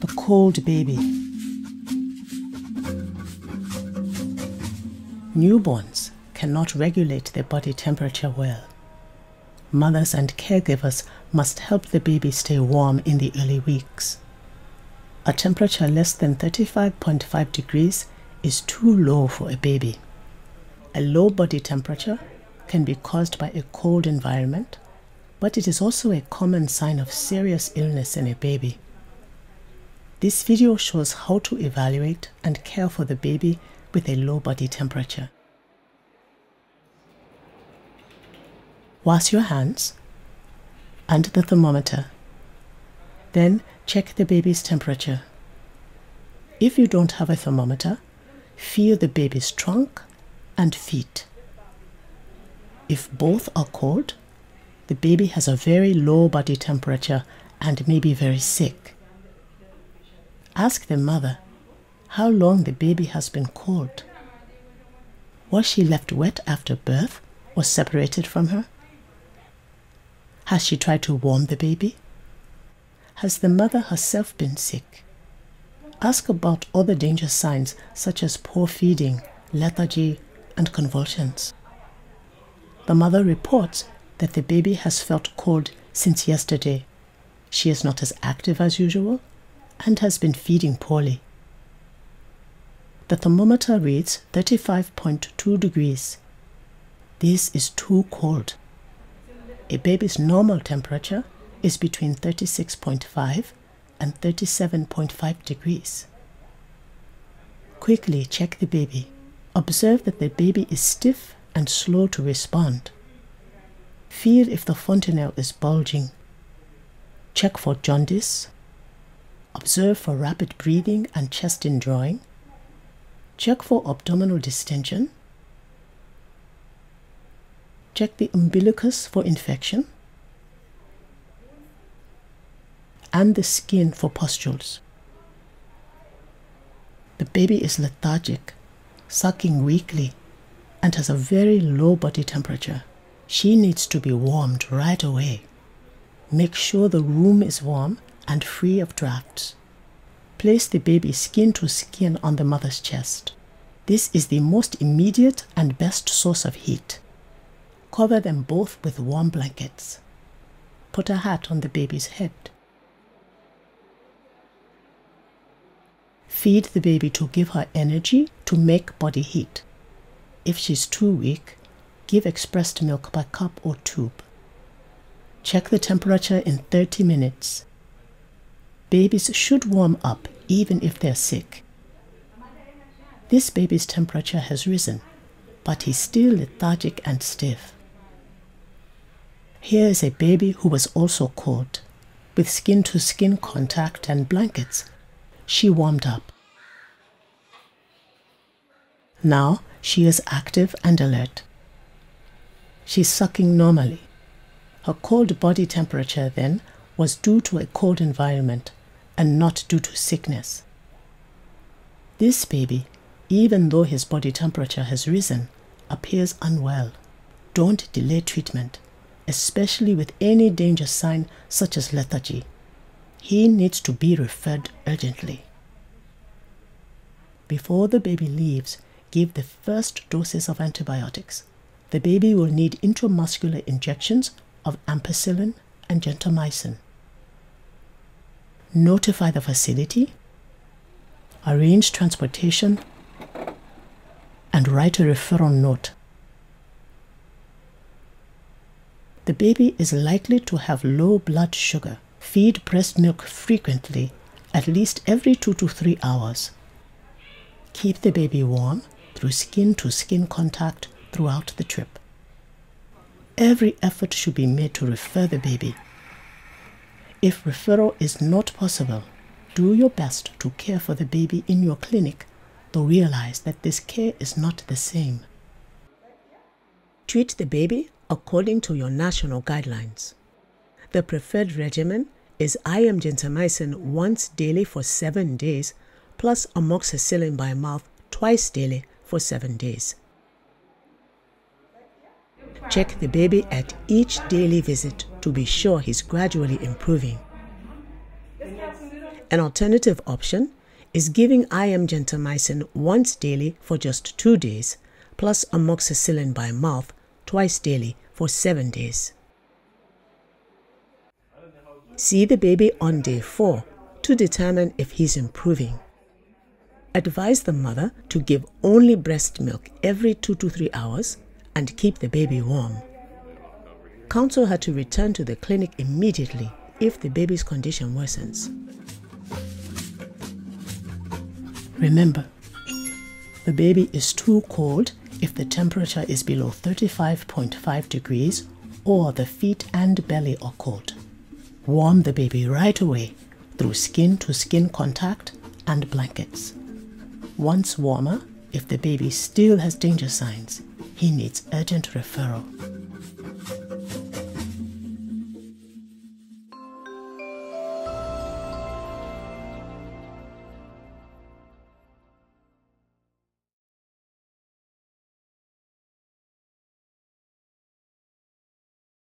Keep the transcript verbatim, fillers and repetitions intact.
The cold baby. Newborns cannot regulate their body temperature well. Mothers and caregivers must help the baby stay warm in the early weeks. A temperature less than thirty-five point five degrees is too low for a baby. A low body temperature can be caused by a cold environment, but it is also a common sign of serious illness in a baby. This video shows how to evaluate and care for the baby with a low body temperature. Wash your hands and the thermometer. Then check the baby's temperature. If you don't have a thermometer, feel the baby's trunk and feet. If both are cold, the baby has a very low body temperature and may be very sick. Ask the mother how long the baby has been cold. Was she left wet after birth or separated from her? Has she tried to warm the baby? Has the mother herself been sick? Ask about other danger signs such as poor feeding, lethargy, and convulsions. The mother reports that the baby has felt cold since yesterday. She is not as active as usual and has been feeding poorly. The thermometer reads thirty-five point two degrees. This is too cold. A baby's normal temperature is between thirty-six point five and thirty-seven point five degrees. Quickly check the baby. Observe that the baby is stiff and slow to respond. Feel if the fontanelle is bulging. Check for jaundice. Observe for rapid breathing and chest indrawing. Check for abdominal distension. Check the umbilicus for infection and the skin for pustules. The baby is lethargic, sucking weakly, and has a very low body temperature. She needs to be warmed right away. Make sure the room is warm and free of drafts. Place the baby skin to skin on the mother's chest. This is the most immediate and best source of heat. Cover them both with warm blankets. Put a hat on the baby's head. Feed the baby to give her energy to make body heat. If she's too weak, give expressed milk by cup or tube. Check the temperature in thirty minutes. Babies should warm up even if they're sick. This baby's temperature has risen, but he's still lethargic and stiff. Here is a baby who was also cold, with skin-to-skin contact and blankets. She warmed up. Now she is active and alert. She's sucking normally. Her cold body temperature then was due to a cold environment and not due to sickness. This baby, even though his body temperature has risen, appears unwell. Don't delay treatment, especially with any danger sign such as lethargy. He needs to be referred urgently. Before the baby leaves, give the first doses of antibiotics. The baby will need intramuscular injections of ampicillin and gentamicin. Notify the facility, arrange transportation, and write a referral note. The baby is likely to have low blood sugar. Feed breast milk frequently, at least every two to three hours. Keep the baby warm through skin-to-skin contact throughout the trip. Every effort should be made to refer the baby. If referral is not possible, do your best to care for the baby in your clinic, though realize that this care is not the same. Treat the baby according to your national guidelines. The preferred regimen is I M gentamicin once daily for seven days, plus amoxicillin by mouth twice daily for seven days. Check the baby at each daily visit to be sure he's gradually improving. An alternative option is giving I M gentamicin once daily for just two days, plus amoxicillin by mouth twice daily for seven days. See the baby on day four to determine if he's improving. Advise the mother to give only breast milk every two to three hours and keep the baby warm. Counsel her to return to the clinic immediately if the baby's condition worsens. Remember, the baby is too cold if the temperature is below thirty-five point five degrees or the feet and belly are cold. Warm the baby right away through skin-to-skin contact and blankets. Once warmer, if the baby still has danger signs, he needs urgent referral.